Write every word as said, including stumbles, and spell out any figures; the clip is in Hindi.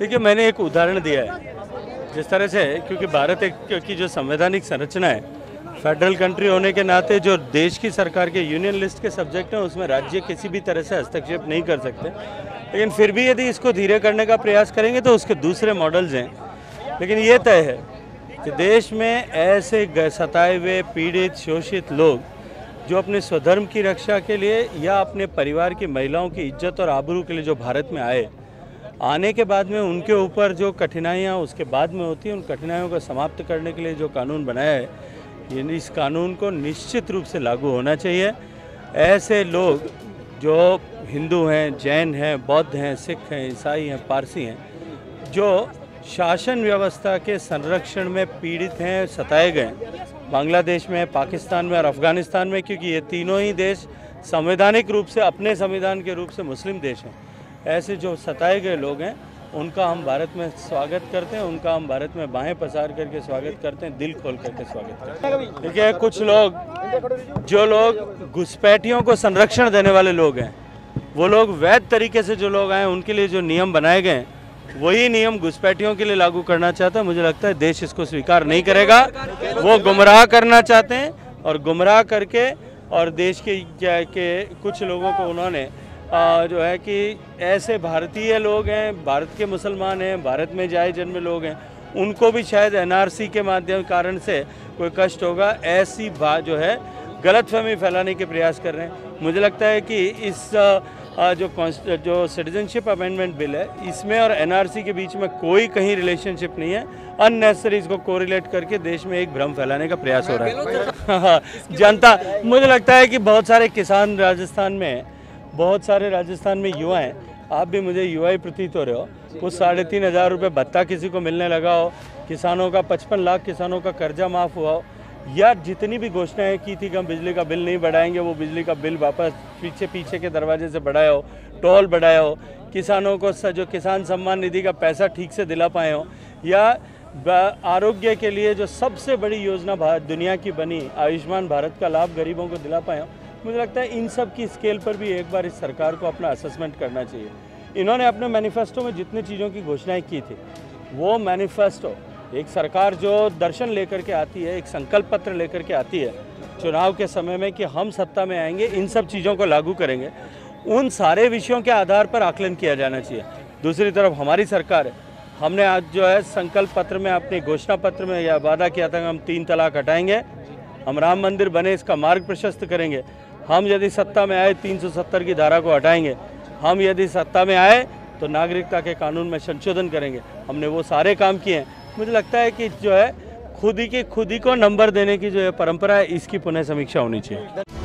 देखिए, मैंने एक उदाहरण दिया है जिस तरह से, क्योंकि भारत एक की जो संवैधानिक संरचना है, फेडरल कंट्री होने के नाते जो देश की सरकार के यूनियन लिस्ट के सब्जेक्ट हैं उसमें राज्य किसी भी तरह से हस्तक्षेप नहीं कर सकते। लेकिन फिर भी यदि इसको धीरे करने का प्रयास करेंगे तो उसके दूसरे मॉडल्स हैं। लेकिन ये तय है कि देश में ऐसे सताए हुए, पीड़ित, शोषित लोग जो अपने स्वधर्म की रक्षा के लिए या अपने परिवार की महिलाओं की इज्जत और आबरू के लिए जो भारत में आए, आने के बाद में उनके ऊपर जो कठिनाइयाँ उसके बाद में होती हैं, उन कठिनाइयों को समाप्त करने के लिए जो कानून बनाया है, इस कानून को निश्चित रूप से लागू होना चाहिए। ऐसे लोग जो हिंदू हैं, जैन हैं, बौद्ध हैं, सिख हैं, ईसाई हैं, पारसी हैं, जो शासन व्यवस्था के संरक्षण में पीड़ित हैं, सताए गए, बांग्लादेश में, पाकिस्तान में और अफ़गानिस्तान में, क्योंकि ये तीनों ही देश संवैधानिक रूप से, अपने संविधान के रूप से मुस्लिम देश हैं। ऐसे जो सताए गए लोग हैं उनका हम भारत में स्वागत करते हैं, उनका हम भारत में बाहें पसार करके स्वागत करते हैं, दिल खोल करके स्वागत करते हैं। ठीक है, कुछ लोग जो लोग घुसपैठियों को संरक्षण देने वाले लोग हैं, वो लोग वैध तरीके से जो लोग आए उनके लिए जो नियम बनाए गए हैं वही नियम घुसपैठियों के लिए लागू करना चाहता है। मुझे लगता है देश इसको स्वीकार नहीं करेगा। वो गुमराह करना चाहते हैं और गुमराह करके और देश के, के कुछ लोगों को उन्होंने आ, जो है कि ऐसे भारतीय लोग हैं, भारत के मुसलमान हैं, भारत में जाए जन्मे लोग हैं, उनको भी शायद एनआरसी के माध्यम कारण से कोई कष्ट होगा, ऐसी बात जो है गलतफहमी फैलाने के प्रयास कर रहे हैं। मुझे लगता है कि इस आ, जो जो सिटीजनशिप अमेंडमेंट बिल है इसमें और एनआरसी के बीच में कोई कहीं रिलेशनशिप नहीं है। अननेसेसरी इसको कोरिलेट करके देश में एक भ्रम फैलाने का प्रयास हो रहा है। जनता, मुझे लगता है कि बहुत सारे किसान राजस्थान में, बहुत सारे राजस्थान में युवा हैं, आप भी मुझे युवा ही प्रतीत हो रहे हो। कुछ साढ़े तीन हज़ार रुपये भत्ता किसी को मिलने लगा हो, किसानों का पचपन लाख किसानों का कर्जा माफ़ हुआ हो, या जितनी भी घोषणाएं की थी कि हम बिजली का बिल नहीं बढ़ाएंगे, वो बिजली का बिल वापस पीछे पीछे के दरवाजे से बढ़ाया हो, टोल बढ़ाया हो, किसानों को जो किसान सम्मान निधि का पैसा ठीक से दिला पाए हो, या आरोग्य के लिए जो सबसे बड़ी योजना भारत दुनिया की बनी आयुष्मान भारत का लाभ गरीबों को दिला पाए हो। मुझे लगता है इन सब की स्केल पर भी एक बार इस सरकार को अपना असेसमेंट करना चाहिए। इन्होंने अपने मैनिफेस्टो में जितनी चीज़ों की घोषणाएं की थी, वो मैनिफेस्टो, एक सरकार जो दर्शन लेकर के आती है, एक संकल्प पत्र लेकर के आती है चुनाव के समय में कि हम सत्ता में आएंगे, इन सब चीज़ों को लागू करेंगे, उन सारे विषयों के आधार पर आकलन किया जाना चाहिए। दूसरी तरफ हमारी सरकार है, हमने आज जो है संकल्प पत्र में, अपने घोषणा पत्र में यह वादा किया था कि हम तीन तलाक हटाएँगे, हम राम मंदिर बने इसका मार्ग प्रशस्त करेंगे, हम यदि सत्ता में आए तीन सौ सत्तर की धारा को हटाएंगे, हम यदि सत्ता में आए तो नागरिकता के कानून में संशोधन करेंगे। हमने वो सारे काम किए हैं। मुझे लगता है कि जो है खुद ही के खुद ही को नंबर देने की जो है परंपरा है, इसकी पुनः समीक्षा होनी चाहिए।